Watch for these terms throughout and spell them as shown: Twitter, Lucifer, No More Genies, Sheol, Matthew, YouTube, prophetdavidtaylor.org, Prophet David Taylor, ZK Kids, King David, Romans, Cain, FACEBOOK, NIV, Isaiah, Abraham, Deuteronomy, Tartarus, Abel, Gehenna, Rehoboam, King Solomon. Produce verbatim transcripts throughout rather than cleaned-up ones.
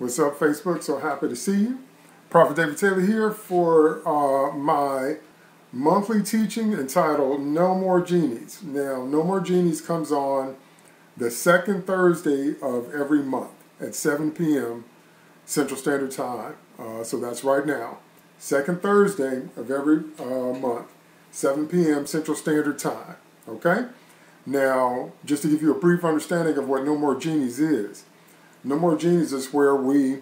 What's up, Facebook? So happy to see you. Prophet David Taylor here for uh, my monthly teaching entitled No More Genies. Now, No More Genies comes on the second Thursday of every month at seven p m Central Standard Time. Uh, so that's right now. Second Thursday of every uh, month, seven p m Central Standard Time. Okay? Now, just to give you a brief understanding of what No More Genies is. No More Genies is where we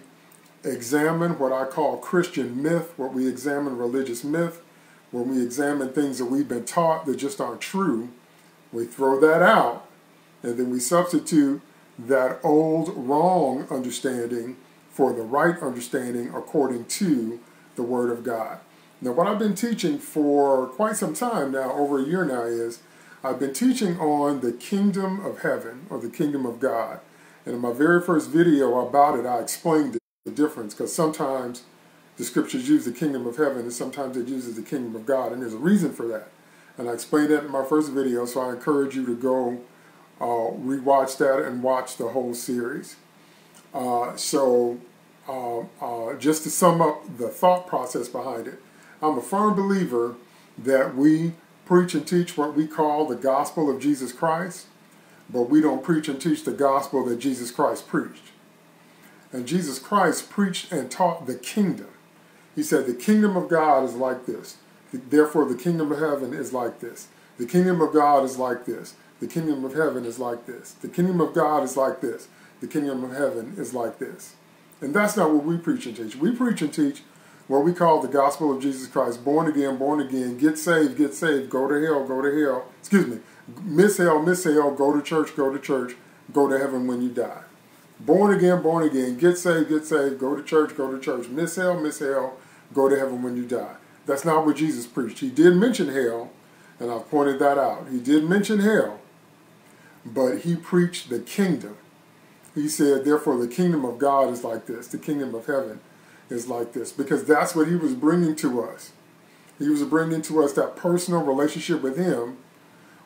examine what I call Christian myth, where we examine religious myth, where we examine things that we've been taught that just aren't true. We throw that out, and then we substitute that old wrong understanding for the right understanding according to the Word of God. Now, what I've been teaching for quite some time now, over a year now, is I've been teaching on the kingdom of heaven, or the kingdom of God. And in my very first video about it, I explained the difference, because sometimes the scriptures use the kingdom of heaven and sometimes it uses the kingdom of God, and there's a reason for that. And I explained that in my first video, so I encourage you to go uh, rewatch that and watch the whole series. Uh, so uh, uh, just to sum up the thought process behind it, I'm a firm believer that we preach and teach what we call the gospel of Jesus Christ, but we don't preach and teach the gospel that Jesus Christ preached. And Jesus Christ preached and taught the kingdom. He said, the kingdom of God is like this. Therefore, the kingdom of heaven is like this. The kingdom of God is like this. The kingdom of heaven is like this. The kingdom of God is like this. The kingdom of heaven is like this. And that's not what we preach and teach. We preach and teach what we call the gospel of Jesus Christ. Born again, born again, get saved, get saved, go to hell, go to hell. Excuse me. Miss hell, miss hell, go to church, go to church, go to heaven when you die. Born again, born again, get saved, get saved, go to church, go to church, miss hell, miss hell, go to heaven when you die. That's not what Jesus preached. He did mention hell, and I've pointed that out. He did mention hell, but he preached the kingdom. He said, therefore, the kingdom of God is like this. The kingdom of heaven is like this, because that's what he was bringing to us. He was bringing to us that personal relationship with him,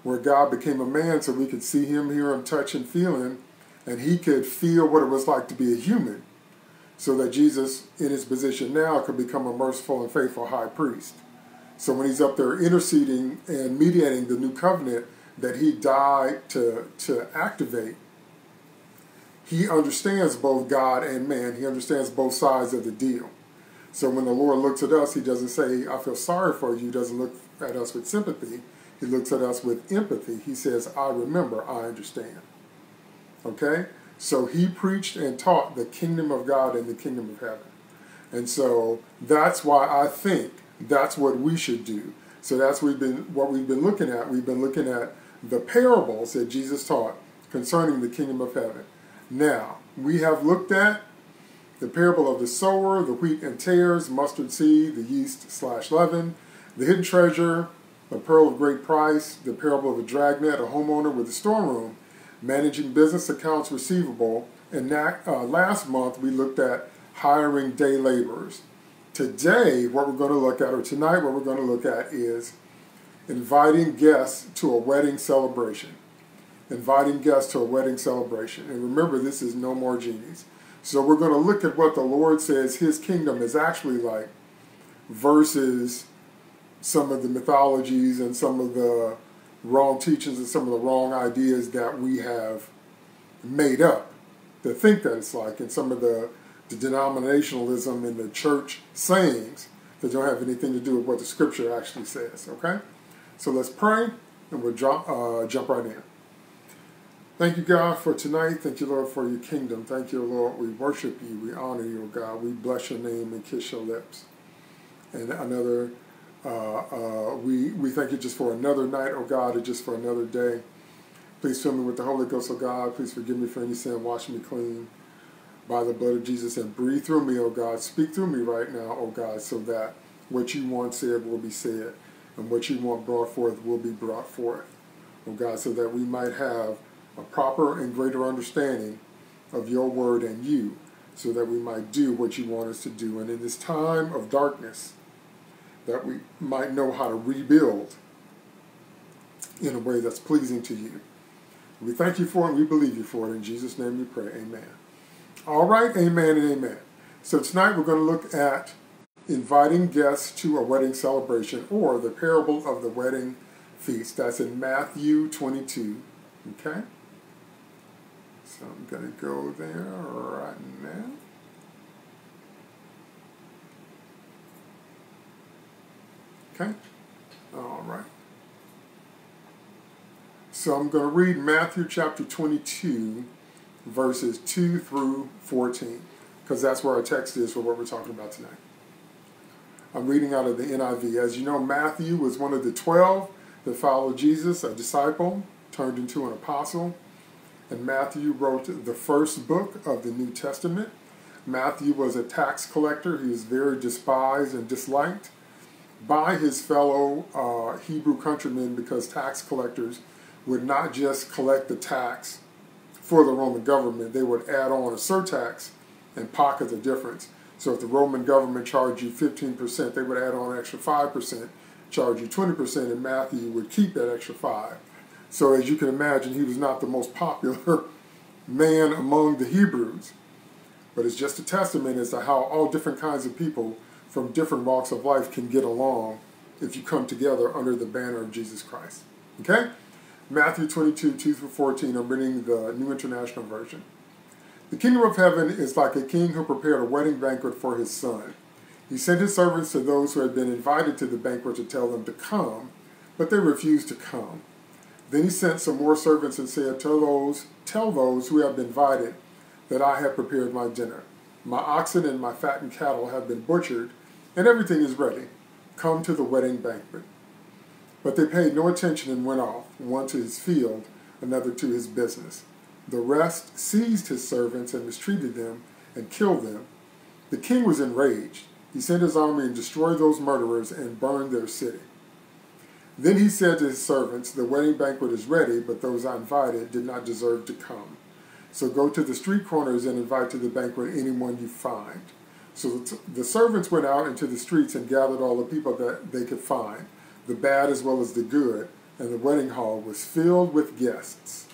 where God became a man so we could see him, hear him, touch and feel him, and he could feel what it was like to be a human, so that Jesus, in his position now, could become a merciful and faithful high priest. So when he's up there interceding and mediating the new covenant that he died to, to activate, he understands both God and man. He understands both sides of the deal. So when the Lord looks at us, he doesn't say, I feel sorry for you. He doesn't look at us with sympathy. He looks at us with empathy. He says, I remember, I understand. Okay? So he preached and taught the kingdom of God and the kingdom of heaven. And so that's why I think that's what we should do. So that's what we've been, what we've been looking at. We've been looking at the parables that Jesus taught concerning the kingdom of heaven. Now, we have looked at the parable of the sower, the wheat and tares, mustard seed, the yeast slash leaven, the hidden treasure, a pearl of great price, the parable of a dragnet, a homeowner with a storeroom, managing business accounts receivable, and that, uh, last month we looked at hiring day laborers. Today, what we're going to look at, or tonight what we're going to look at, is inviting guests to a wedding celebration. Inviting guests to a wedding celebration. And remember, this is No More Genies. So we're going to look at what the Lord says his kingdom is actually like versus some of the mythologies and some of the wrong teachings and some of the wrong ideas that we have made up to think that it's like, and some of the, the denominationalism in the church sayings that don't have anything to do with what the scripture actually says, okay? So let's pray, and we'll jump, uh, jump right in. Thank you, God, for tonight. Thank you, Lord, for your kingdom. Thank you, Lord. We worship you. We honor you, God. We bless your name and kiss your lips. And another... Uh, uh, we, we thank you just for another night, oh God, and just for another day. Please fill me with the Holy Ghost, oh God. Please forgive me for any sin. Wash me clean by the blood of Jesus, and breathe through me, oh God. Speak through me right now, oh God, so that what you want said will be said, and what you want brought forth will be brought forth, oh God, so that we might have a proper and greater understanding of your word and you, so that we might do what you want us to do. And in this time of darkness, that we might know how to rebuild in a way that's pleasing to you. We thank you for it, and we believe you for it. In Jesus' name we pray, amen. All right, amen and amen. So tonight we're going to look at inviting guests to a wedding celebration, or the parable of the wedding feast. That's in Matthew twenty-two, okay? So I'm going to go there right now. Okay? All right. So I'm going to read Matthew chapter twenty-two, verses two through fourteen, because that's where our text is for what we're talking about tonight. I'm reading out of the N I V. As you know, Matthew was one of the twelve that followed Jesus, a disciple, turned into an apostle. And Matthew wrote the first book of the New Testament. Matthew was a tax collector. He was very despised and disliked by his fellow uh, Hebrew countrymen, because tax collectors would not just collect the tax for the Roman government. They would add on a surtax and pocket the difference. So if the Roman government charged you fifteen percent, they would add on an extra five percent, charge you twenty percent, and Matthew would keep that extra five. So as you can imagine, he was not the most popular man among the Hebrews. But it's just a testament as to how all different kinds of people from different walks of life can get along if you come together under the banner of Jesus Christ. Okay? Matthew twenty-two, two through fourteen, I'm reading the New International Version. The kingdom of heaven is like a king who prepared a wedding banquet for his son. He sent his servants to those who had been invited to the banquet to tell them to come, but they refused to come. Then he sent some more servants and said, Tell those, tell those who have been invited that I have prepared my dinner. My oxen and my fattened cattle have been butchered, and everything is ready. Come to the wedding banquet. But they paid no attention and went off, one to his field, another to his business. The rest seized his servants and mistreated them and killed them. The king was enraged. He sent his army and destroyed those murderers and burned their city. Then he said to his servants, The wedding banquet is ready, but those I invited did not deserve to come. So go to the street corners and invite to the banquet anyone you find. So the servants went out into the streets and gathered all the people that they could find, the bad as well as the good, and the wedding hall was filled with guests.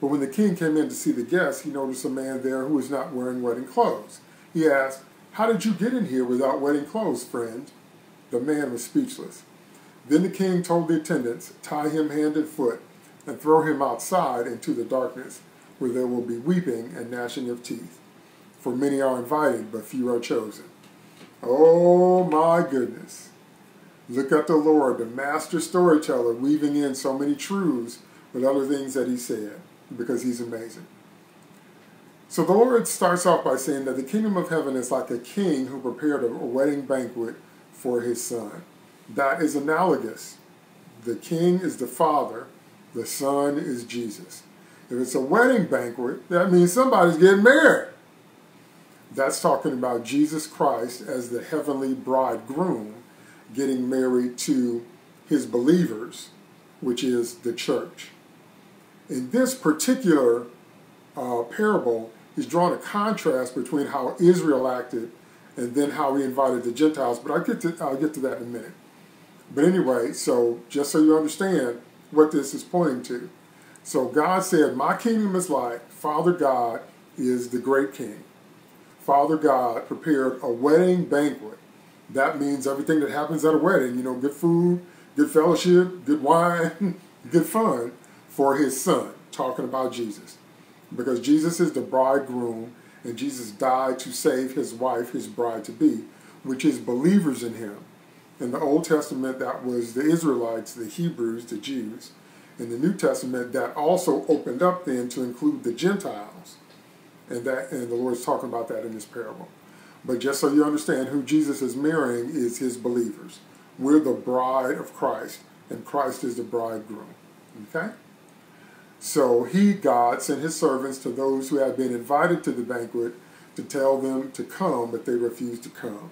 But when the king came in to see the guests, he noticed a man there who was not wearing wedding clothes. He asked, How did you get in here without wedding clothes, friend? The man was speechless. Then the king told the attendants, Tie him hand and foot, and throw him outside into the darkness, where there will be weeping and gnashing of teeth. For many are invited, but few are chosen. Oh my goodness. Look at the Lord, the master storyteller, weaving in so many truths with other things that he said, because he's amazing. So the Lord starts off by saying that the kingdom of heaven is like a king who prepared a wedding banquet for his son. That is analogous. The king is the father, the son is Jesus. If it's a wedding banquet, that means somebody's getting married. That's talking about Jesus Christ as the heavenly bridegroom getting married to his believers, which is the church. In this particular uh, parable, he's drawn a contrast between how Israel acted and then how he invited the Gentiles, but I'll get to, I'll get to that in a minute. But anyway, so just so you understand what this is pointing to. So God said, my kingdom is like, Father God is the great king. Father God prepared a wedding banquet. That means everything that happens at a wedding, you know, good food, good fellowship, good wine, good fun for his son, talking about Jesus. Because Jesus is the bridegroom, and Jesus died to save his wife, his bride-to-be, which is believers in him. In the Old Testament, that was the Israelites, the Hebrews, the Jews. In the New Testament, that also opened up then to include the Gentiles. And, that, and the Lord's talking about that in this parable. But just so you understand, who Jesus is marrying is his believers. We're the bride of Christ, and Christ is the bridegroom. Okay? So he, God, sent his servants to those who had been invited to the banquet to tell them to come, but they refused to come.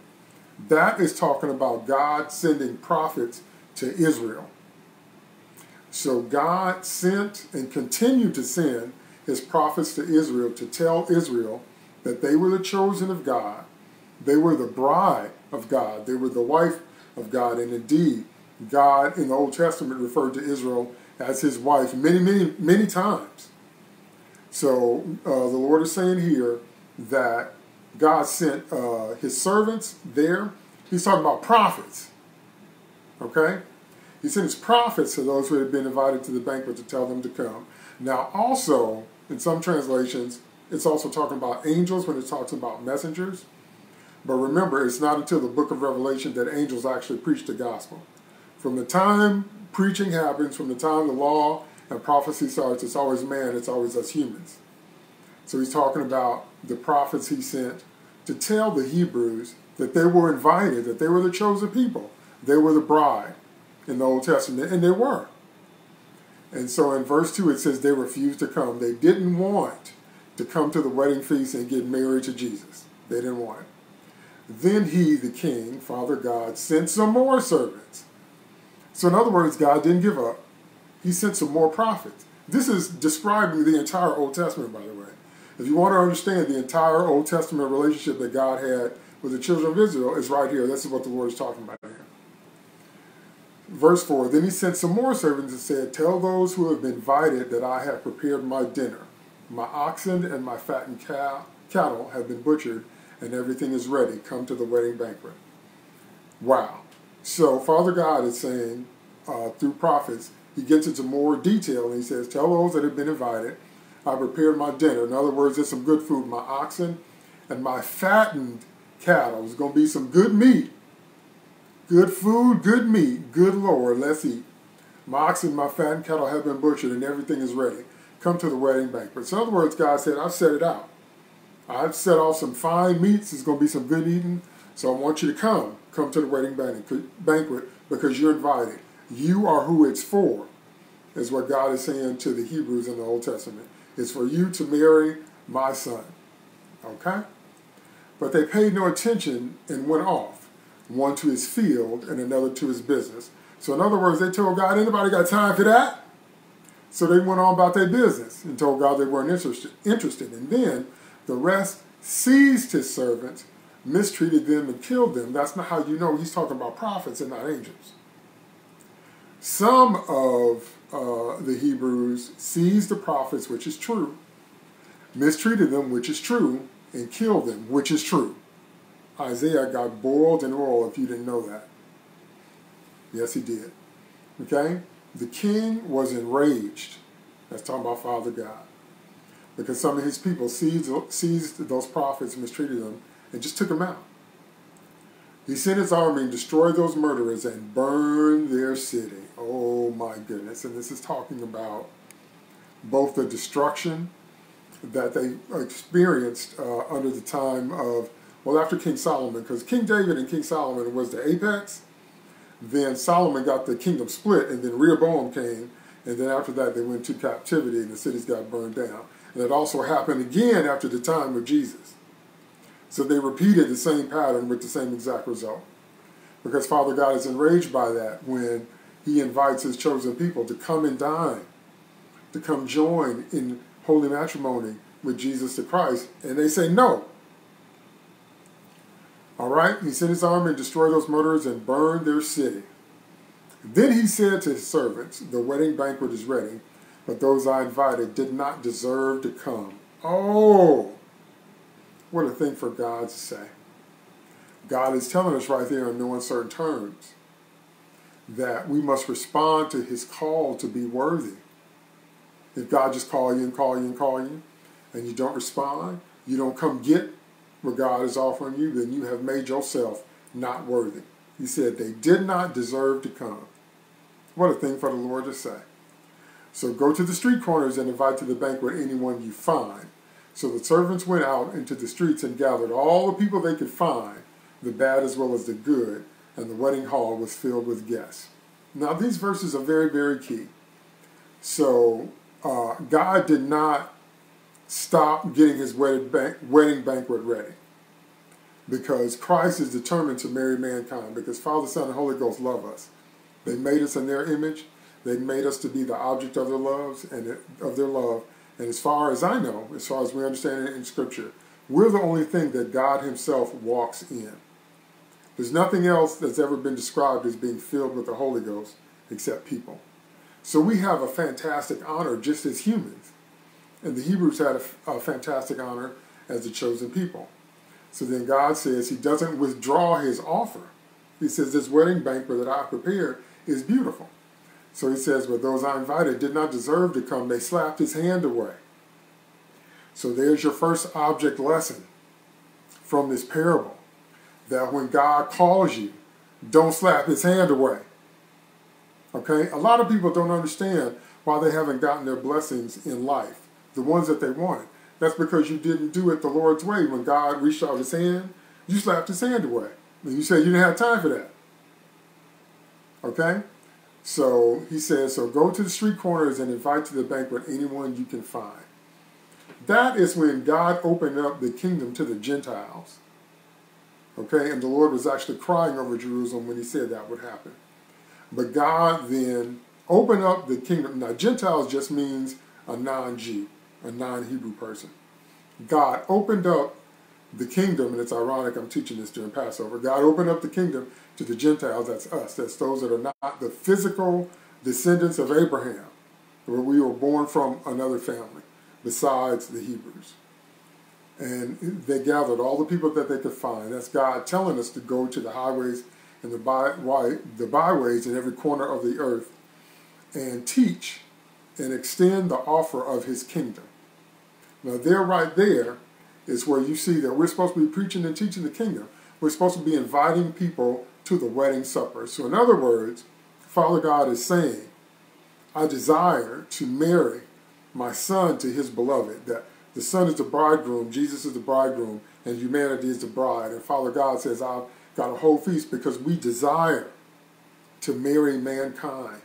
That is talking about God sending prophets to Israel. So God sent and continued to send his prophets to Israel to tell Israel that they were the chosen of God. They were the bride of God. They were the wife of God. And indeed, God in the Old Testament referred to Israel as his wife many, many, many times. So uh, the Lord is saying here that God sent uh, his servants there. He's talking about prophets, okay? He sent his prophets to those who had been invited to the banquet to tell them to come. Now also, in some translations, it's also talking about angels when it talks about messengers. But remember, it's not until the book of Revelation that angels actually preach the gospel. From the time preaching happens, from the time the law and prophecy starts, it's always man, it's always us humans. So he's talking about the prophets he sent to tell the Hebrews that they were invited, that they were the chosen people. They were the bride in the Old Testament, and they were. And so in verse two it says they refused to come. They didn't want to come to the wedding feast and get married to Jesus. They didn't want it. Then he, the king, Father God, sent some more servants. So in other words, God didn't give up. He sent some more prophets. This is describing the entire Old Testament, by the way. If you want to understand the entire Old Testament relationship that God had with the children of Israel, it's right here. This is what the Lord is talking about here. Verse four, then he sent some more servants and said, tell those who have been invited that I have prepared my dinner. My oxen and my fattened cow, cattle have been butchered, and everything is ready. Come to the wedding banquet. Wow. So Father God is saying, uh, through prophets, he gets into more detail, and he says, tell those that have been invited, I prepared my dinner. In other words, there's some good food. My oxen and my fattened cattle. There's going to be some good meat. Good food, good meat, good Lord, let's eat. My oxen and my fattened cattle have been butchered, and everything is ready. Come to the wedding banquet. So in other words, God said, I've set it out. I've set off some fine meats. There's going to be some good eating. So I want you to come. Come to the wedding banquet because you're invited. You are who it's for, is what God is saying to the Hebrews in the Old Testament. It's for you to marry my son. Okay? But they paid no attention and went off, one to his field and another to his business. So in other words, they told God, anybody got time for that? So they went on about their business and told God they weren't interested. interested. And then the rest seized his servants, mistreated them, and killed them. That's not how you know he's talking about prophets and not angels. Some of uh, the Hebrews seized the prophets, which is true, mistreated them, which is true, and killed them, which is true. Isaiah got boiled in oil if you didn't know that. Yes, he did. Okay? The king was enraged. That's talking about Father God. Because some of his people seized, seized those prophets, mistreated them, and just took them out. He sent his army and destroyed those murderers and burned their city. Oh my goodness. And this is talking about both the destruction that they experienced uh, under the time of, well, after King Solomon, because King David and King Solomon was the apex. Then Solomon got the kingdom split, and then Rehoboam came, and then after that they went to captivity and the cities got burned down. And it also happened again after the time of Jesus. So they repeated the same pattern with the same exact result. Because Father God is enraged by that when he invites his chosen people to come and dine, to come join in holy matrimony with Jesus the Christ, and they say no. All right, he sent his army and destroyed those murderers and burned their city. Then he said to his servants, the wedding banquet is ready, but those I invited did not deserve to come. Oh, what a thing for God to say. God is telling us right there in no uncertain terms that we must respond to his call to be worthy. If God just calls you and calls you and calls you, and you don't respond, you don't come get what God is offering you, then you have made yourself not worthy. He said they did not deserve to come. What a thing for the Lord to say. So go to the street corners and invite to the banquet anyone you find. So the servants went out into the streets and gathered all the people they could find, the bad as well as the good, and the wedding hall was filled with guests. Now these verses are very, very key. So uh, God did not stop getting his wedding banquet ready, because Christ is determined to marry mankind, because Father, Son, and Holy Ghost love us. They made us in their image. They made us to be the object of their loves and of their love. And as far as I know, as far as we understand it in Scripture, we're the only thing that God himself walks in. There's nothing else that's ever been described as being filled with the Holy Ghost except people. So we have a fantastic honor just as humans. And the Hebrews had a, a fantastic honor as the chosen people. So then God says he doesn't withdraw his offer. He says, this wedding banquet that I prepared is beautiful. So he says, but those I invited did not deserve to come. They slapped his hand away. So there's your first object lesson from this parable, that when God calls you, don't slap his hand away. Okay? A lot of people don't understand why they haven't gotten their blessings in life, the ones that they wanted. That's because you didn't do it the Lord's way. When God reached out his hand, you slapped his hand away. And you said you didn't have time for that. Okay? So he says, so go to the street corners and invite to the banquet anyone you can find. That is when God opened up the kingdom to the Gentiles. Okay? And the Lord was actually crying over Jerusalem when he said that would happen. But God then opened up the kingdom. Now, Gentiles just means a non-Jew, a non-Hebrew person. God opened up the kingdom, and it's ironic I'm teaching this during Passover. God opened up the kingdom to the Gentiles, that's us, that's those that are not the physical descendants of Abraham, where we were born from another family besides the Hebrews. And they gathered all the people that they could find. That's God telling us to go to the highways and the, by, the byways in every corner of the earth and teach and extend the offer of his kingdom. Now, there right there is where you see that we're supposed to be preaching and teaching the kingdom. We're supposed to be inviting people to the wedding supper. So in other words, Father God is saying, I desire to marry my son to his beloved, that the son is the bridegroom, Jesus is the bridegroom, and humanity is the bride. And Father God says, I've got a whole feast because we desire to marry mankind.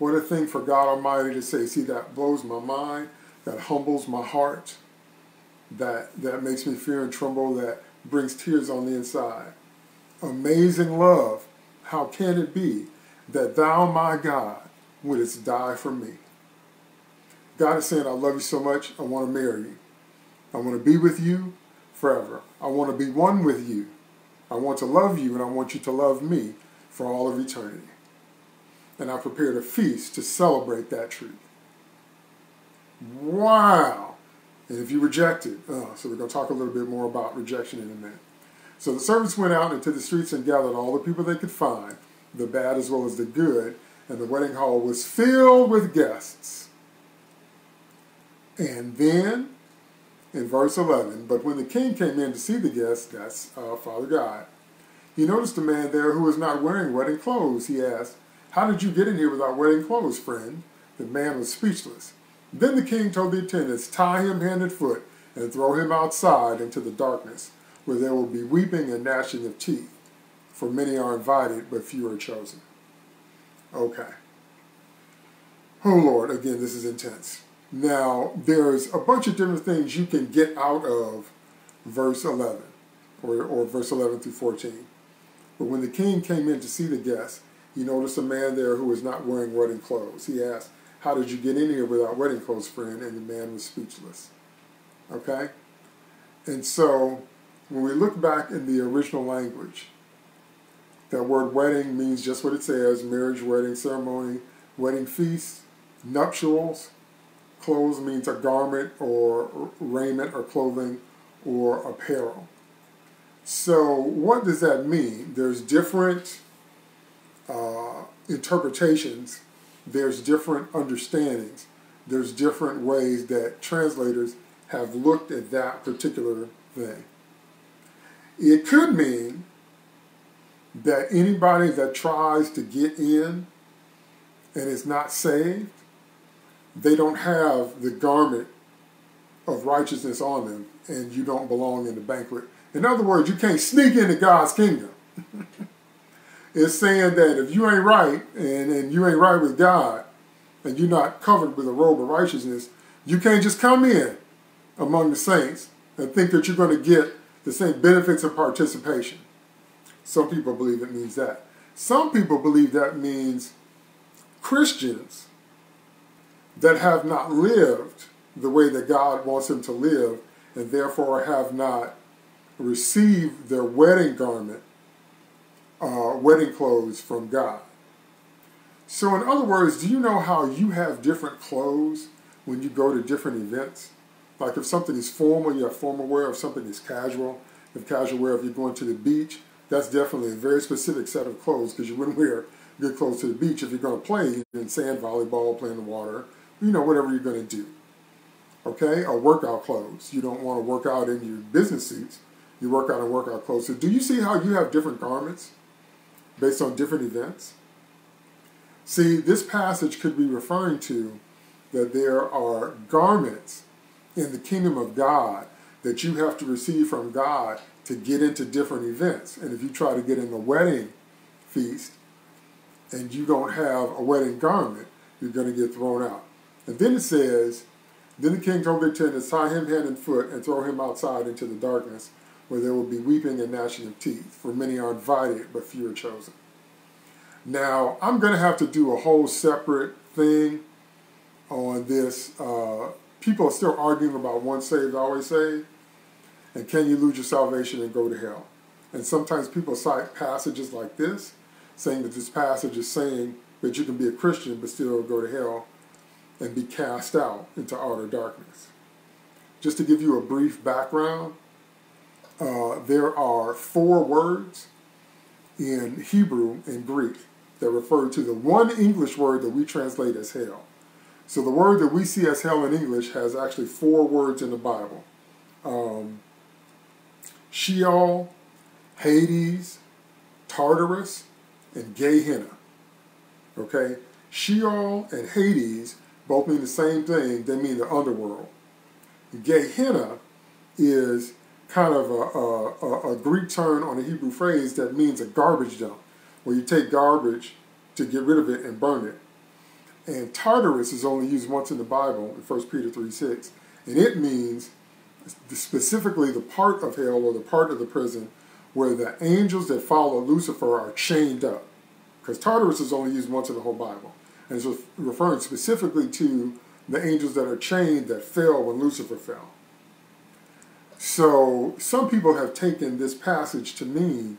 What a thing for God Almighty to say. See, that blows my mind, that humbles my heart, that, that makes me fear and tremble, that brings tears on the inside. Amazing love, how can it be that thou, my God, wouldest die for me? God is saying, I love you so much, I want to marry you. I want to be with you forever. I want to be one with you. I want to love you, and I want you to love me for all of eternity. And I prepared a feast to celebrate that truth. Wow! And if you reject it, oh, so we're going to talk a little bit more about rejection in a minute. So the servants went out into the streets and gathered all the people they could find, the bad as well as the good, and the wedding hall was filled with guests. And then, in verse eleven, but when the king came in to see the guests, that's uh, Father God, he noticed a man there who was not wearing wedding clothes. He asked, how did you get in here without wedding clothes, friend? The man was speechless. Then the king told the attendants, tie him hand and foot and throw him outside into the darkness, where there will be weeping and gnashing of teeth. For many are invited, but few are chosen. Okay. Oh, Lord, again, this is intense. Now, there's a bunch of different things you can get out of verse eleven, or, or verse eleven through fourteen. But when the king came in to see the guests, he noticed a man there who was not wearing wedding clothes. He asked, how did you get in here without wedding clothes, friend? And the man was speechless. Okay? And so, when we look back in the original language, that word wedding means just what it says, marriage, wedding, ceremony, wedding feast, nuptials. Clothes means a garment or raiment or clothing or apparel. So, what does that mean? There's different Uh, interpretations, there's different understandings, there's different ways that translators have looked at that particular thing. It could mean that anybody that tries to get in and is not saved, they don't have the garment of righteousness on them and you don't belong in the banquet. In other words, you can't sneak into God's kingdom. It's saying that if you ain't right, and, and you ain't right with God, and you're not covered with a robe of righteousness, you can't just come in among the saints and think that you're going to get the same benefits of participation. Some people believe it means that. Some people believe that means Christians that have not lived the way that God wants them to live, and therefore have not received their wedding garment, Uh, wedding clothes from God. So in other words, do you know how you have different clothes when you go to different events? Like if something is formal, you have formal wear. If something is casual, if casual wear, if you're going to the beach, that's definitely a very specific set of clothes, because you wouldn't wear good clothes to the beach if you're going to play in sand volleyball, play in the water, you know, whatever you're going to do. Okay? Or workout clothes. You don't want to work out in your business suits. You work out in workout clothes. So do you see how you have different garments based on different events? See, this passage could be referring to that there are garments in the kingdom of God that you have to receive from God to get into different events. And if you try to get in the wedding feast and you don't have a wedding garment, you're going to get thrown out. And then it says, then the king told the attendants, tie him hand and foot and throw him outside into the darkness, where there will be weeping and gnashing of teeth, for many are invited, but few are chosen. Now, I'm going to have to do a whole separate thing on this. Uh, people are still arguing about once saved, always saved. And can you lose your salvation and go to hell? And sometimes people cite passages like this, saying that this passage is saying that you can be a Christian but still go to hell and be cast out into outer darkness. Just to give you a brief background, uh, there are four words in Hebrew and Greek that refer to the one English word that we translate as hell. So the word that we see as hell in English has actually four words in the Bible. Um, Sheol, Hades, Tartarus, and Gehenna. Okay? Sheol and Hades both mean the same thing. They mean the underworld. Gehenna is kind of a, a, a Greek term on a Hebrew phrase that means a garbage dump, where you take garbage to get rid of it and burn it. And Tartarus is only used once in the Bible, in First Peter three six, and it means specifically the part of hell, or the part of the prison where the angels that follow Lucifer are chained up. Because Tartarus is only used once in the whole Bible. And it's referring specifically to the angels that are chained that fell when Lucifer fell. So some people have taken this passage to mean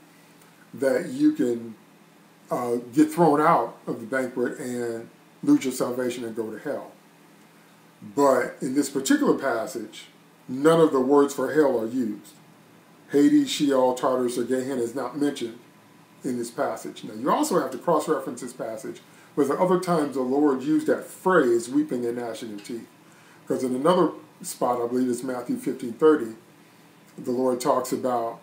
that you can uh, get thrown out of the banquet and lose your salvation and go to hell. But in this particular passage, none of the words for hell are used. Hades, Sheol, Tartarus, or Gehenna is not mentioned in this passage. Now, you also have to cross-reference this passage with the other times the Lord used that phrase, weeping and gnashing of teeth. Because in another spot, I believe it's Matthew fifteen thirty, the Lord talks about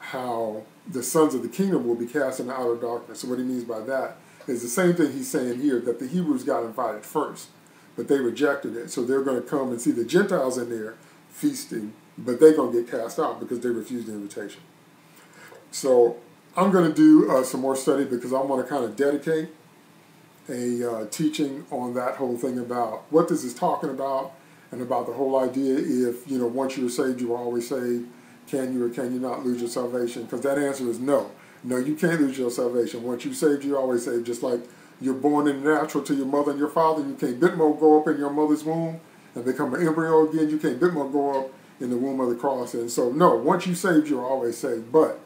how the sons of the kingdom will be cast into outer darkness. So what he means by that is the same thing he's saying here, that the Hebrews got invited first, but they rejected it. So they're going to come and see the Gentiles in there feasting, but they're going to get cast out because they refused the invitation. So I'm going to do uh, some more study, because I want to kind of dedicate a uh, teaching on that whole thing about what this is talking about, and about the whole idea if, you know, once you're saved, you are always saved. Can you or can you not lose your salvation? Because that answer is no. No, you can't lose your salvation. Once you're saved, you're always saved. Just like you're born in the natural to your mother and your father, you can't bitmo go up in your mother's womb and become an embryo again. You can't bitmo go up in the womb of the cross. And so, no, once you're saved, you're always saved. But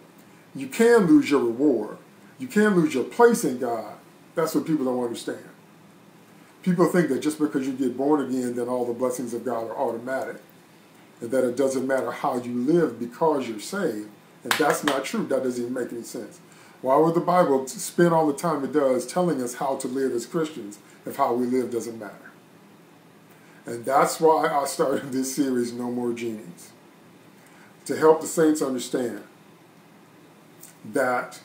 you can lose your reward. You can lose your place in God. That's what people don't understand. People think that just because you get born again, then all the blessings of God are automatic, and that it doesn't matter how you live because you're saved. And that's not true. That doesn't even make any sense. Why would the Bible spend all the time it does telling us how to live as Christians if how we live doesn't matter? And that's why I started this series, No More Genies, to help the saints understand that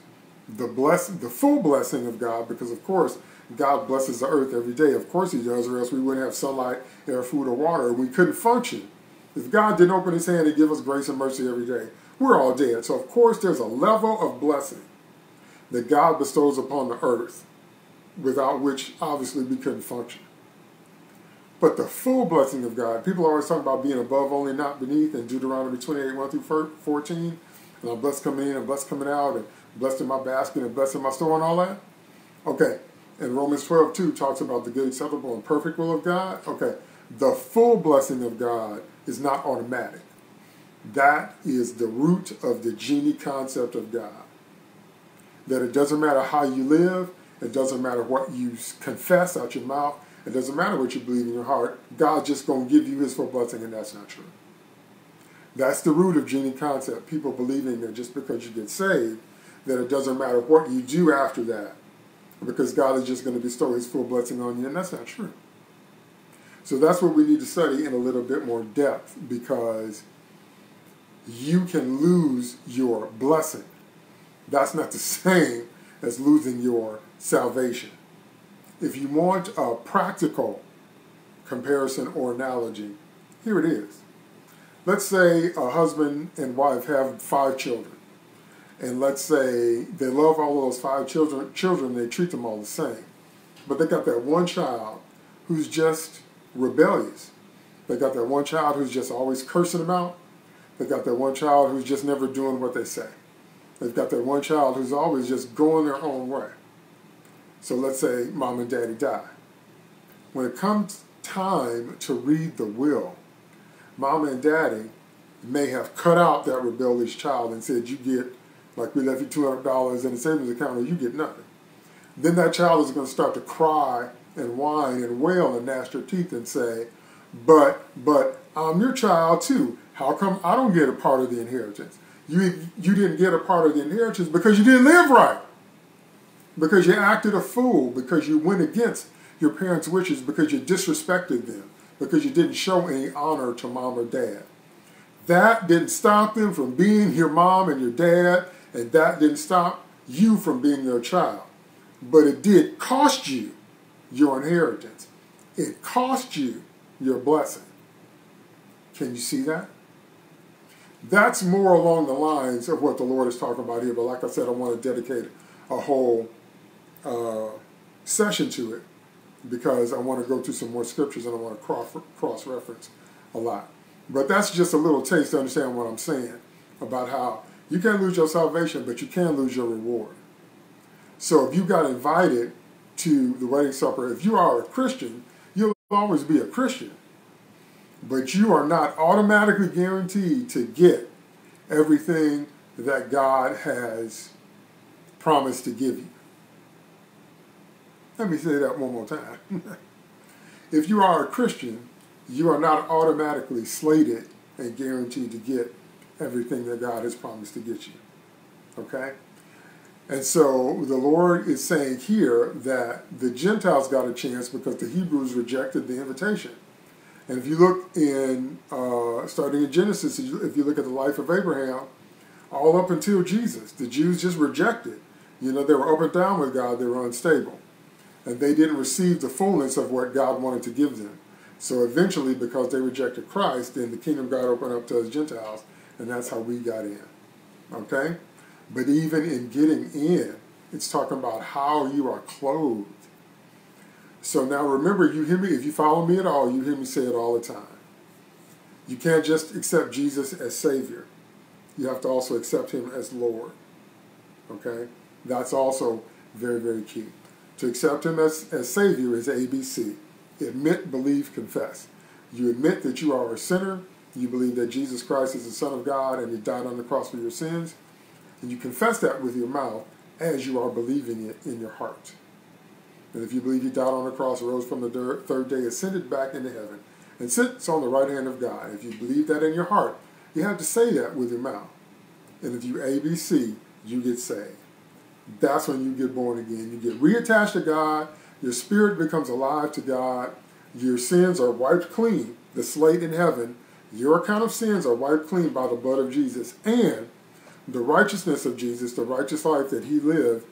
the bless, the full blessing of God, because of course God blesses the earth every day. Of course he does, or else we wouldn't have sunlight, air, food, or water. We couldn't function. If God didn't open his hand and give us grace and mercy every day, we're all dead. So of course there's a level of blessing that God bestows upon the earth, without which obviously we couldn't function. But the full blessing of God, people are always talking about being above only, not beneath, in Deuteronomy twenty-eight, one through fourteen, and I'm blessed coming in and blessed coming out, and blessed in my basket and blessed in my store and all that. Okay, and Romans twelve two talks about the good, acceptable, and perfect will of God. Okay, the full blessing of God is not automatic. That is the root of the genie concept of God. That it doesn't matter how you live, it doesn't matter what you confess out your mouth, It doesn't matter what you believe in your heart. God's just going to give you his full blessing, and that's not true. That's the root of genie concept. People believing that just because you get saved, that it doesn't matter what you do after that, because God is just going to bestow his full blessing on you, and that's not true. So that's what we need to study in a little bit more depth, because you can lose your blessing. That's not the same as losing your salvation. If you want a practical comparison or analogy, here it is. Let's say a husband and wife have five children, and let's say they love all of those five children, children, they treat them all the same. But they got that one child who's just rebellious. They got that one child who's just always cursing them out. They got that one child who's just never doing what they say. They've got that one child who's always just going their own way. So let's say mom and daddy die. When it comes time to read the will, mom and daddy may have cut out that rebellious child and said, you get, like we left you two hundred dollars in the savings account, or you get nothing. Then that child is going to start to cry and whine and wail and gnash their teeth and say, but, but, I'm your child too. How come I don't get a part of the inheritance? You, you didn't get a part of the inheritance because you didn't live right, because you acted a fool, because you went against your parents' wishes, because you disrespected them, because you didn't show any honor to mom or dad. That didn't stop them from being your mom and your dad, and that didn't stop you from being their child. But it did cost you your inheritance. It cost you your blessing. Can you see that? That's more along the lines of what the Lord is talking about here, but like I said, I want to dedicate a whole uh, session to it, because I want to go through some more scriptures and I want to cross-reference a lot. But that's just a little taste to understand what I'm saying about how you can't lose your salvation, but you can lose your reward. So if you got invited to the wedding supper, if you are a Christian, you'll always be a Christian. But you are not automatically guaranteed to get everything that God has promised to give you. Let me say that one more time. If you are a Christian, you are not automatically slated and guaranteed to get everything that God has promised to get you. Okay? And so the Lord is saying here that the Gentiles got a chance because the Hebrews rejected the invitation. And if you look in, uh, starting in Genesis, if you look at the life of Abraham, all up until Jesus, the Jews just rejected. You know, they were up and down with God. They were unstable. And they didn't receive the fullness of what God wanted to give them. So eventually, because they rejected Christ, then the kingdom of God opened up to us Gentiles, and that's how we got in. Okay? But even in getting in, it's talking about how you are clothed. So now remember, you hear me, if you follow me at all, you hear me say it all the time. You can't just accept Jesus as Savior. You have to also accept him as Lord. Okay? That's also very, very key. To accept him as, as Savior is A B C. Admit, believe, confess. You admit that you are a sinner. You believe that Jesus Christ is the Son of God and he died on the cross for your sins. And you confess that with your mouth as you are believing it in your heart. And if you believe he died on the cross, rose from the third day, ascended back into heaven, and sits on the right hand of God. If you believe that in your heart, you have to say that with your mouth. And if you A B C, you get saved. That's when you get born again. You get reattached to God. Your spirit becomes alive to God. Your sins are wiped clean. The slate in heaven, your account of sins are wiped clean by the blood of Jesus. And the righteousness of Jesus, the righteous life that he lived,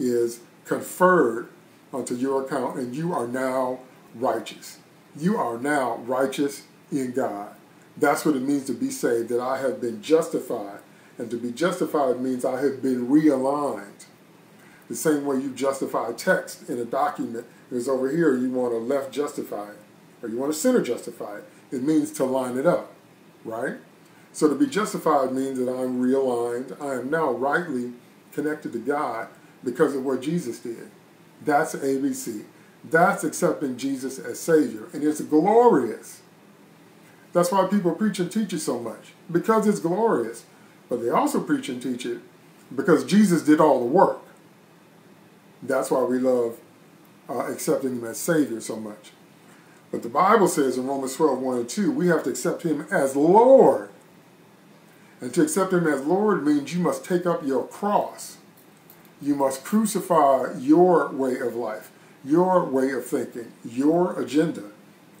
is conferred onto your account. And you are now righteous. You are now righteous in God. That's what it means to be saved, that I have been justified. And to be justified means I have been realigned. The same way you justify text in a document is over here, you want to left justify it, or you want to center justify it. It means to line it up, right? So to be justified means that I'm realigned. I am now rightly connected to God because of what Jesus did. That's A B C. That's accepting Jesus as Savior. And it's glorious. That's why people preach and teach it so much, because it's glorious. But they also preach and teach it because Jesus did all the work. That's why we love uh, accepting him as Savior so much. But the Bible says in Romans twelve, one and two, we have to accept him as Lord. And to accept him as Lord means you must take up your cross. You must crucify your way of life, your way of thinking, your agenda,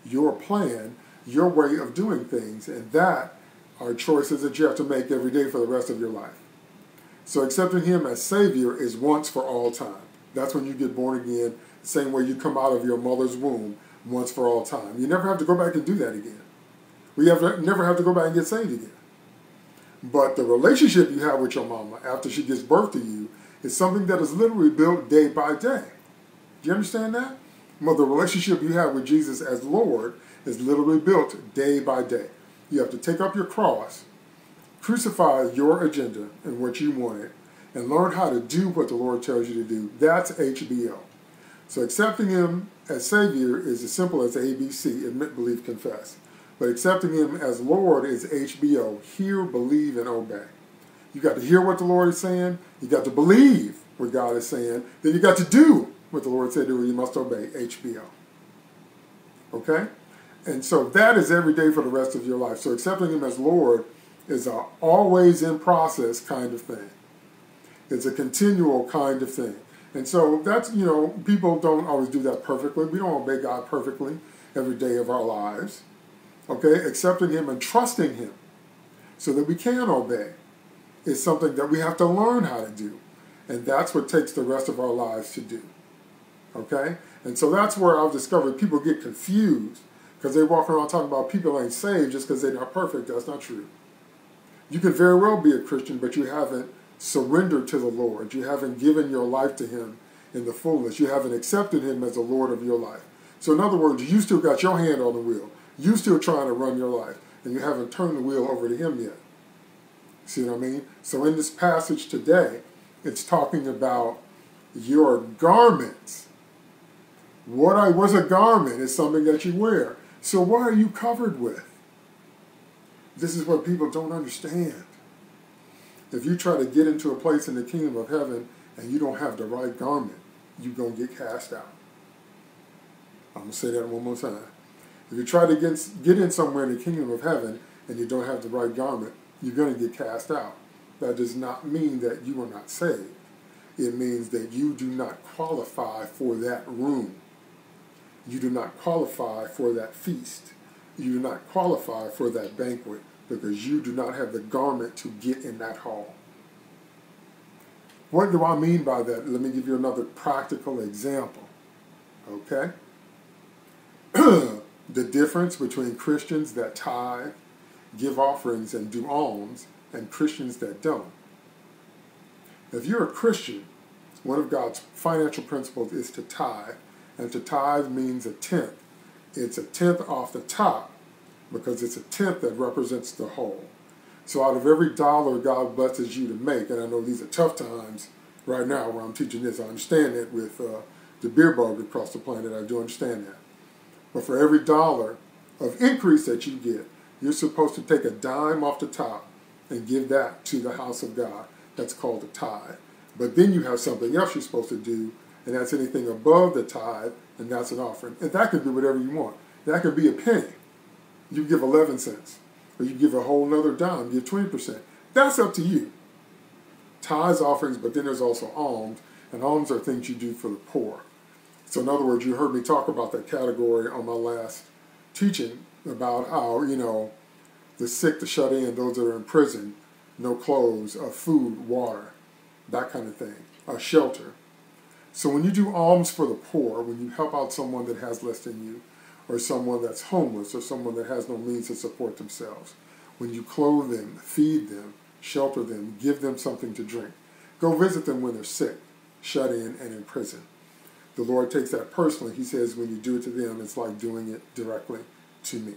your plan, your way of doing things. And that are choices that you have to make every day for the rest of your life. So accepting him as Savior is once for all time. That's when you get born again, the same way you come out of your mother's womb once for all time. You never have to go back and do that again. We have to, never have to go back and get saved again. But the relationship you have with your mama after she gives birth to you is something that is literally built day by day. Do you understand that? Well, the relationship you have with Jesus as Lord is literally built day by day. You have to take up your cross, crucify your agenda and what you wanted, and learn how to do what the Lord tells you to do. That's H B O. So accepting him as Savior is as simple as A B C, admit, believe, confess. But accepting him as Lord is H B O, hear, believe, and obey. You got to hear what the Lord is saying. You got to believe what God is saying. Then you got to do what the Lord said to do. You must obey, H B O. Okay? And so that is every day for the rest of your life. So accepting him as Lord is an always in process kind of thing. It's a continual kind of thing. And so that's, you know, people don't always do that perfectly. We don't obey God perfectly every day of our lives. Okay? Accepting him and trusting him so that we can obey is something that we have to learn how to do. And that's what takes the rest of our lives to do. Okay? And so that's where I've discovered people get confused because they walk around talking about people ain't saved just because they're not perfect. That's not true. You could very well be a Christian, but you haven't surrendered to the Lord. You haven't given your life to him in the fullness. You haven't accepted him as the Lord of your life. So in other words, you still got your hand on the wheel. You still trying to run your life, and you haven't turned the wheel over to him yet. See what I mean? So in this passage today, it's talking about your garments. What I was a garment is something that you wear. So what are you covered with? This is what people don't understand. If you try to get into a place in the kingdom of heaven and you don't have the right garment, you're going to get cast out. I'm going to say that one more time. If you try to get, get in somewhere in the kingdom of heaven and you don't have the right garment, you're going to get cast out. That does not mean that you are not saved. It means that you do not qualify for that room. You do not qualify for that feast. You do not qualify for that banquet, because you do not have the garment to get in that hall. What do I mean by that? Let me give you another practical example. Okay? The difference between Christians that tithe, give offerings, and do alms, and Christians that don't. If you're a Christian, one of God's financial principles is to tithe, and to tithe means a tenth. It's a tenth off the top, because it's a tenth that represents the whole. So out of every dollar God blesses you to make, and I know these are tough times right now where I'm teaching this, I understand it with uh, the beer bug across the planet, I do understand that. But for every dollar of increase that you get, you're supposed to take a dime off the top and give that to the house of God. That's called a tithe. But then you have something else you're supposed to do, and that's anything above the tithe, and that's an offering. And that could be whatever you want. That could be a penny. You give eleven cents, or you give a whole nother dime, give twenty percent. That's up to you. Tithes, offerings, but then there's also alms, and alms are things you do for the poor. So in other words, you heard me talk about that category on my last teaching about how, you know, the sick, the shut in, those that are in prison, no clothes, uh, food, water, that kind of thing, a shelter. So when you do alms for the poor, when you help out someone that has less than you, or someone that's homeless, or someone that has no means to support themselves. When you clothe them, feed them, shelter them, give them something to drink. Go visit them when they're sick, shut in, and in prison. The Lord takes that personally. He says when you do it to them, it's like doing it directly to me.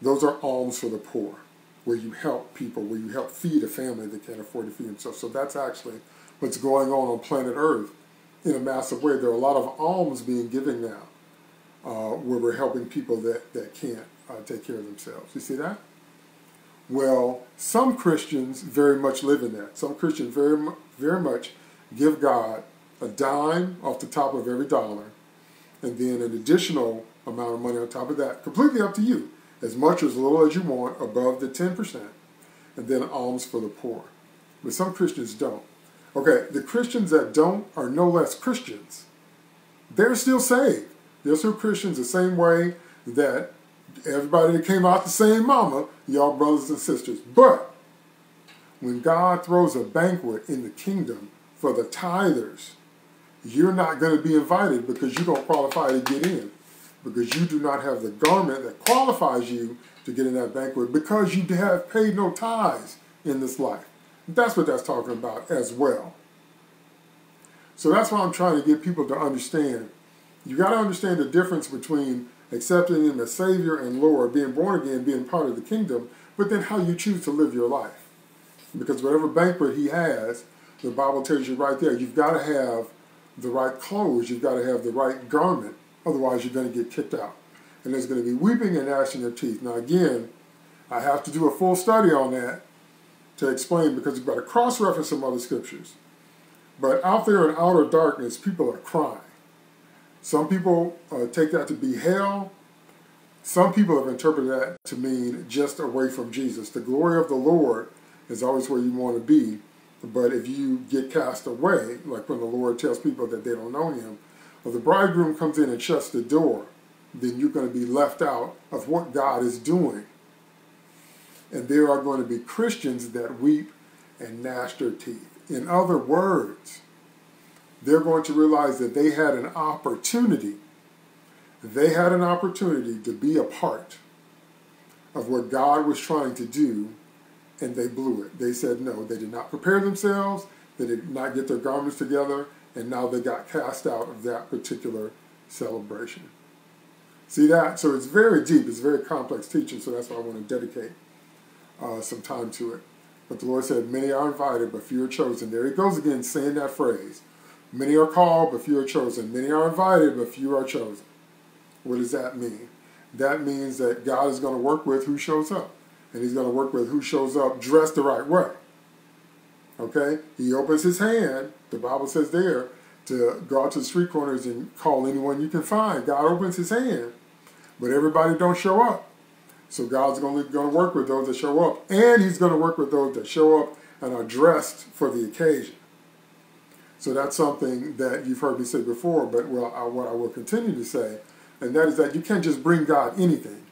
Those are alms for the poor, where you help people, where you help feed a family that can't afford to feed themselves. So that's actually what's going on on planet Earth in a massive way. There are a lot of alms being given now. Uh, where we're helping people that, that can't uh, take care of themselves. You see that? Well, some Christians very much live in that. Some Christians very, very much give God a dime off the top of every dollar, and then an additional amount of money on top of that. Completely up to you. As much or as little as you want, above the ten percent. And then alms for the poor. But some Christians don't. Okay, the Christians that don't are no less Christians. They're still saved. They're still Christians the same way that everybody that came out the same mama, y'all brothers and sisters. But when God throws a banquet in the kingdom for the tithers, you're not going to be invited because you don't qualify to get in. Because you do not have the garment that qualifies you to get in that banquet because you have paid no tithes in this life. That's what that's talking about as well. So that's why I'm trying to get people to understand. You got to understand the difference between accepting Him as Savior and Lord, being born again, being part of the kingdom, but then how you choose to live your life. Because whatever banquet He has, the Bible tells you right there, you've got to have the right clothes, you've got to have the right garment, otherwise you're going to get kicked out. And there's going to be weeping and gnashing of teeth. Now again, I have to do a full study on that to explain because you've got to cross-reference some other scriptures. But out there in outer darkness, people are crying. Some people uh, take that to be hell. Some people have interpreted that to mean just away from Jesus. The glory of the Lord is always where you want to be. But if you get cast away, like when the Lord tells people that they don't know Him, or the bridegroom comes in and shuts the door, then you're going to be left out of what God is doing. And there are going to be Christians that weep and gnash their teeth. In other words, they're going to realize that they had an opportunity. They had an opportunity to be a part of what God was trying to do, and they blew it. They said no. They did not prepare themselves. They did not get their garments together. And now they got cast out of that particular celebration. See that? So it's very deep. It's very complex teaching. So that's why I want to dedicate uh, some time to it. But the Lord said, many are invited, but few are chosen. There he goes again saying that phrase. Many are called, but few are chosen. Many are invited, but few are chosen. What does that mean? That means that God is going to work with who shows up. And he's going to work with who shows up dressed the right way. Okay? He opens his hand, the Bible says there, to go out to the street corners and call anyone you can find. God opens his hand, but everybody don't show up. So God's going to work with those that show up. And he's going to work with those that show up and are dressed for the occasion. So that's something that you've heard me say before, but well, I, what I will continue to say, and that is that you can't just bring God anything.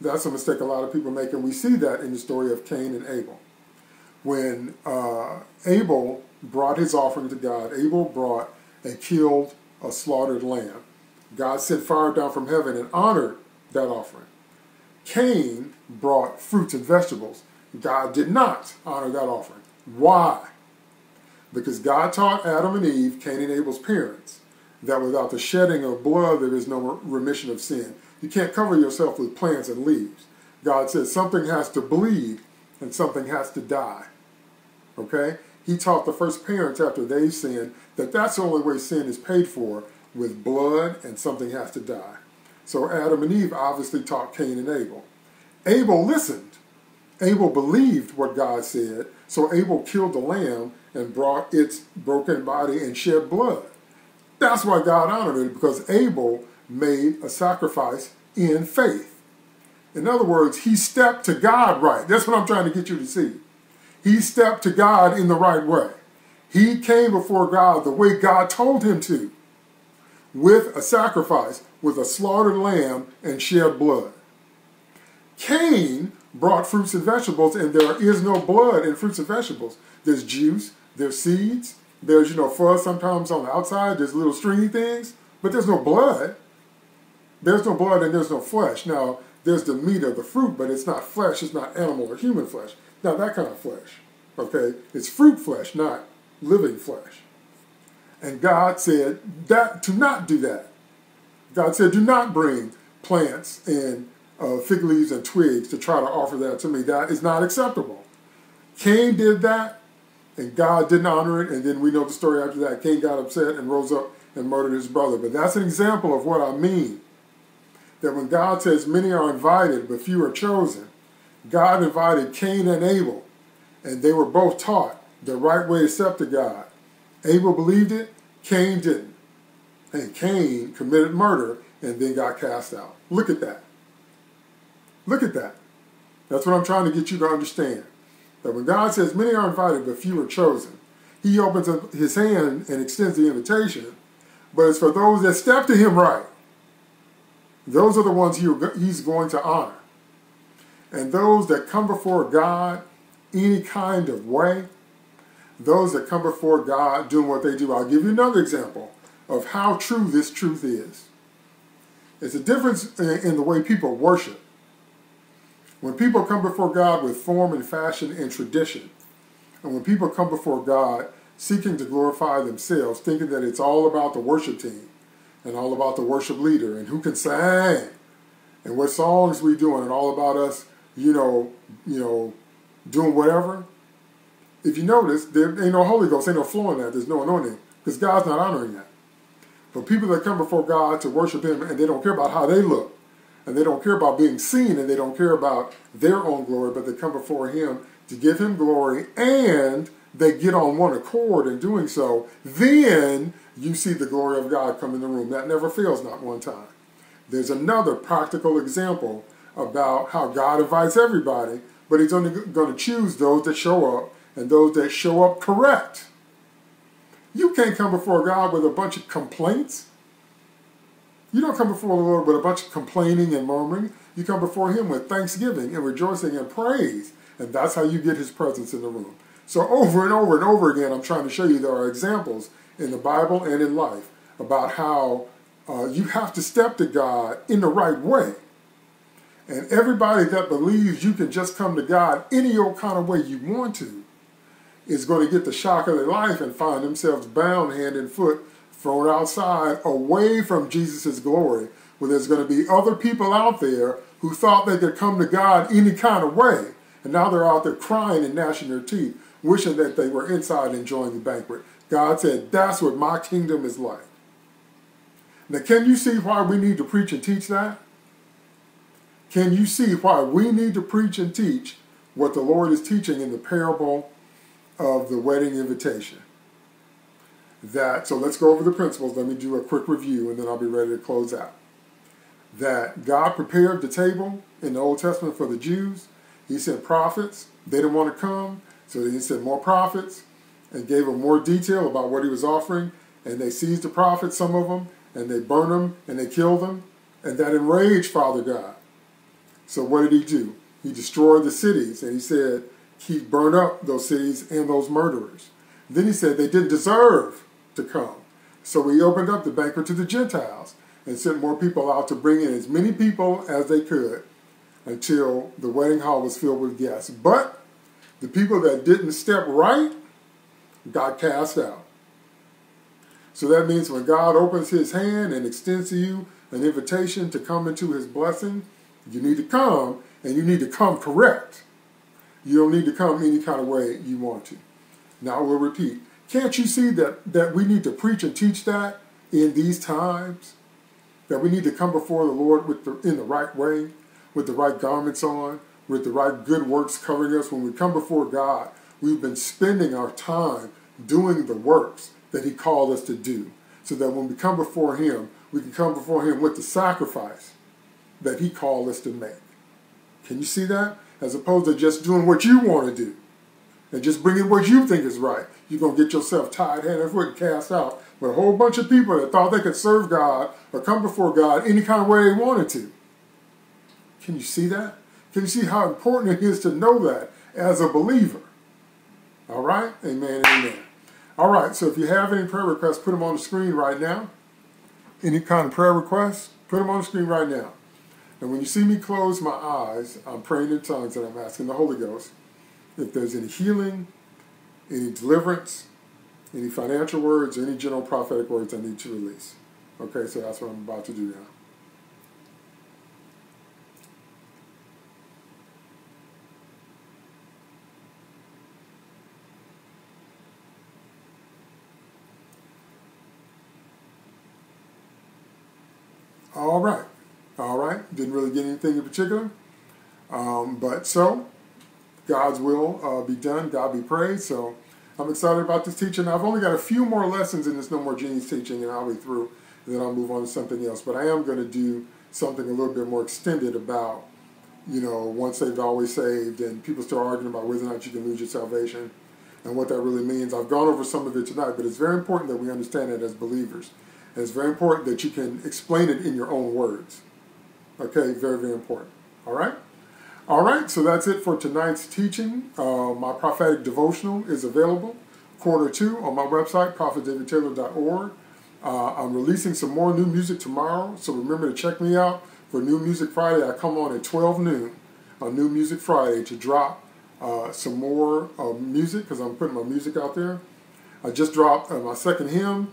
That's a mistake a lot of people make, and we see that in the story of Cain and Abel. When uh, Abel brought his offering to God, Abel brought and killed a slaughtered lamb. God sent fire down from heaven and honored that offering. Cain brought fruits and vegetables. God did not honor that offering. Why? Because God taught Adam and Eve, Cain and Abel's parents, that without the shedding of blood, there is no remission of sin. You can't cover yourself with plants and leaves. God says something has to bleed and something has to die. Okay? He taught the first parents after they sinned that that's the only way sin is paid for, with blood and something has to die. So Adam and Eve obviously taught Cain and Abel. Abel listened. Abel believed what God said, so Abel killed the lamb and brought its broken body and shed blood. That's why God honored it, because Abel made a sacrifice in faith. In other words, he stepped to God right. That's what I'm trying to get you to see. He stepped to God in the right way. He came before God the way God told him to, with a sacrifice, with a slaughtered lamb and shed blood. Cain brought fruits and vegetables, and there is no blood in fruits and vegetables. There's juice, there's seeds, there's, you know, fuzz sometimes on the outside, there's little stringy things, but there's no blood. There's no blood and there's no flesh. Now, there's the meat of the fruit, but it's not flesh, it's not animal or human flesh. Not that kind of flesh, okay? It's fruit flesh, not living flesh. And God said that to not do that. God said, do not bring plants and uh, fig leaves and twigs to try to offer that to me. That is not acceptable. Cain did that, and God didn't honor it, and then we know the story after that. Cain got upset and rose up and murdered his brother. But that's an example of what I mean, that when God says many are invited, but few are chosen, God invited Cain and Abel, and they were both taught the right way to step to God. Abel believed it, Cain didn't. And Cain committed murder and then got cast out. Look at that. Look at that. That's what I'm trying to get you to understand. That when God says many are invited but few are chosen, he opens up his hand and extends the invitation, but it's for those that step to him right. Those are the ones he's going to honor. And those that come before God any kind of way, those that come before God doing what they do. I'll give you another example of how true this truth is. It's a difference in the way people worship. When people come before God with form and fashion and tradition, and when people come before God seeking to glorify themselves, thinking that it's all about the worship team and all about the worship leader and who can sing and what songs we doing and all about us, you know, you know, doing whatever. If you notice, there ain't no Holy Ghost, ain't no flow in that, there's no anointing, because God's not honoring that. But people that come before God to worship him, and they don't care about how they look, and they don't care about being seen, and they don't care about their own glory, but they come before him to give him glory, and they get on one accord in doing so, then you see the glory of God come in the room. That never fails, not one time. There's another practical example about how God invites everybody, but he's only going to choose those that show up, and those that show up correct. You can't come before God with a bunch of complaints. You don't come before the Lord with a bunch of complaining and murmuring. You come before him with thanksgiving and rejoicing and praise. And that's how you get his presence in the room. So over and over and over again, I'm trying to show you there are examples in the Bible and in life about how uh, you have to step to God in the right way. And everybody that believes you can just come to God any old kind of way you want to is going to get the shock of their life and find themselves bound hand and foot, thrown outside, away from Jesus' glory, where there's going to be other people out there who thought they could come to God any kind of way, and now they're out there crying and gnashing their teeth, wishing that they were inside enjoying the banquet. God said, that's what my kingdom is like. Now, can you see why we need to preach and teach that? Can you see why we need to preach and teach what the Lord is teaching in the parable of the wedding invitation? That, so let's go over the principles. Let me do a quick review and then I'll be ready to close out. That God prepared the table in the Old Testament for the Jews. He sent prophets. They didn't want to come, so he sent more prophets and gave them more detail about what he was offering. And they seized the prophets, some of them, and they burned them and they killed them. And that enraged Father God. So what did he do? He destroyed the cities and he said, he burned up those cities and those murderers. Then he said they didn't deserve to come. So he opened up the banquet to the Gentiles and sent more people out to bring in as many people as they could until the wedding hall was filled with guests. But the people that didn't step right got cast out. So that means when God opens his hand and extends to you an invitation to come into his blessing, you need to come, and you need to come correct. You don't need to come any kind of way you want to. Now we'll repeat. Can't you see that, that we need to preach and teach that in these times? That we need to come before the Lord with the, in the right way, with the right garments on, with the right good works covering us. When we come before God, we've been spending our time doing the works that he called us to do. So that when we come before him, we can come before him with the sacrifice that he called us to make. Can you see that? As opposed to just doing what you want to do and just bringing what you think is right. You're going to get yourself tied hand and foot and cast out with a whole bunch of people that thought they could serve God or come before God any kind of way they wanted to. Can you see that? Can you see how important it is to know that as a believer? All right? Amen, amen. All right, so if you have any prayer requests, put them on the screen right now. Any kind of prayer requests, put them on the screen right now. And when you see me close my eyes, I'm praying in tongues and I'm asking the Holy Ghost if there's any healing, any deliverance, any financial words, or any general prophetic words I need to release. Okay, so that's what I'm about to do now. All right. All right, didn't really get anything in particular. Um, but so, God's will uh, be done, God be praised. So, I'm excited about this teaching. I've only got a few more lessons in this No More Genies teaching, and I'll be through. and then I'll move on to something else. But I am going to do something a little bit more extended about, you know, once saved, always saved, and people start arguing about whether or not you can lose your salvation and what that really means. I've gone over some of it tonight, but it's very important that we understand it as believers. And it's very important that you can explain it in your own words. Okay, very, very important. All right? All right, so that's it for tonight's teaching. Uh, my prophetic devotional is available, quarter two, on my website, prophet david taylor dot org. Uh, I'm releasing some more new music tomorrow, so remember to check me out for New Music Friday. I come on at twelve noon on New Music Friday to drop uh, some more uh, music, because I'm putting my music out there. I just dropped uh, my second hymn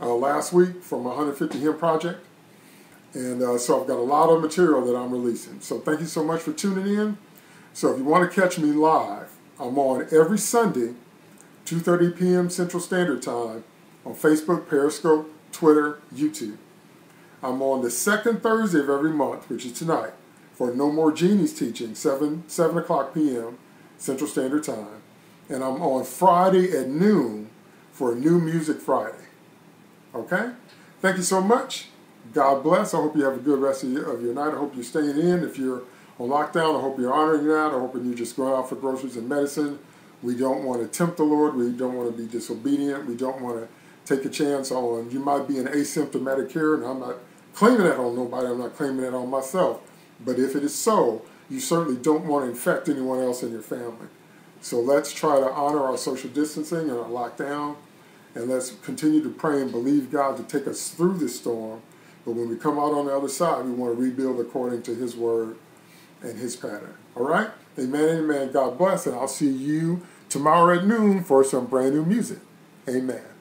uh, last week from my one hundred fifty Hymn Project. And uh, so I've got a lot of material that I'm releasing. So thank you so much for tuning in. So if you want to catch me live, I'm on every Sunday, two thirty p m Central Standard Time, on Facebook, Periscope, Twitter, YouTube. I'm on the second Thursday of every month, which is tonight, for No More Genies teaching, seven o'clock p m Central Standard Time. And I'm on Friday at noon for New Music Friday. Okay? Thank you so much. God bless. I hope you have a good rest of your night. I hope you're staying in. If you're on lockdown, I hope you're honoring that. I hope you're just going out for groceries and medicine. We don't want to tempt the Lord. We don't want to be disobedient. We don't want to take a chance on, you might be an asymptomatic here, and I'm not claiming that on nobody. I'm not claiming that on myself. But if it is so, you certainly don't want to infect anyone else in your family. So let's try to honor our social distancing and our lockdown, and let's continue to pray and believe God to take us through this storm. But when we come out on the other side, we want to rebuild according to His Word and His pattern. All right? Amen, amen. God bless, and I'll see you tomorrow at noon for some brand new music. Amen.